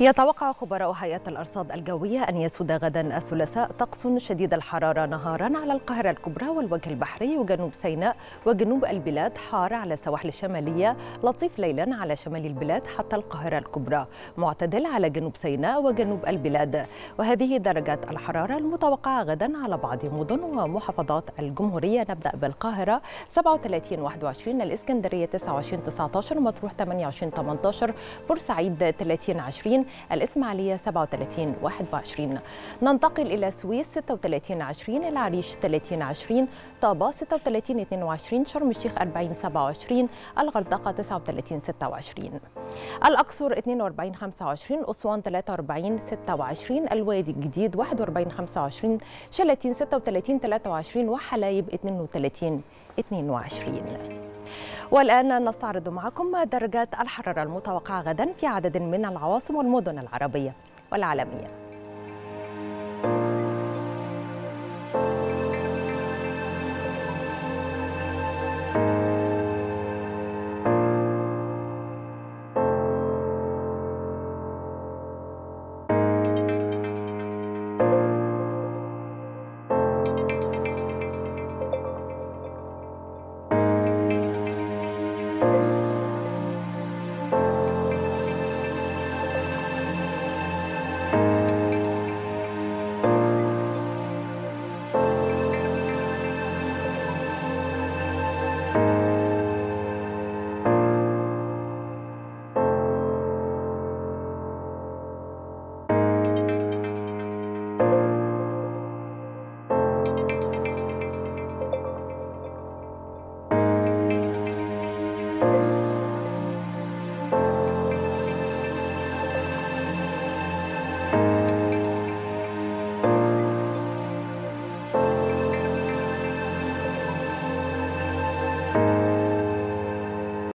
يتوقع خبراء هيئة الأرصاد الجوية أن يسود غدا الثلاثاء طقس شديد الحرارة نهارا على القاهرة الكبرى والوجه البحري وجنوب سيناء وجنوب البلاد، حار على السواحل الشمالية، لطيف ليلا على شمال البلاد حتى القاهرة الكبرى، معتدل على جنوب سيناء وجنوب البلاد. وهذه درجات الحرارة المتوقعة غدا على بعض مدن ومحافظات الجمهورية. نبدأ بالقاهرة 37-21، الإسكندرية 29-19، مطروح 28-18، بورسعيد 30-20، الإسماعيلية 37-21. ننتقل إلى السويس 36-20، العريش 30-20، طابة 36-22، شرم الشيخ 40-27، الغردقة 39-26، الأقصر 42-25، أسوان 43-26، الوادي الجديد 41-25، شلاتين 36-23، وحلايب 32-22. والآن نستعرض معكم درجات الحرارة المتوقعة غدا في عدد من العواصم والمدن العربية والعالمية.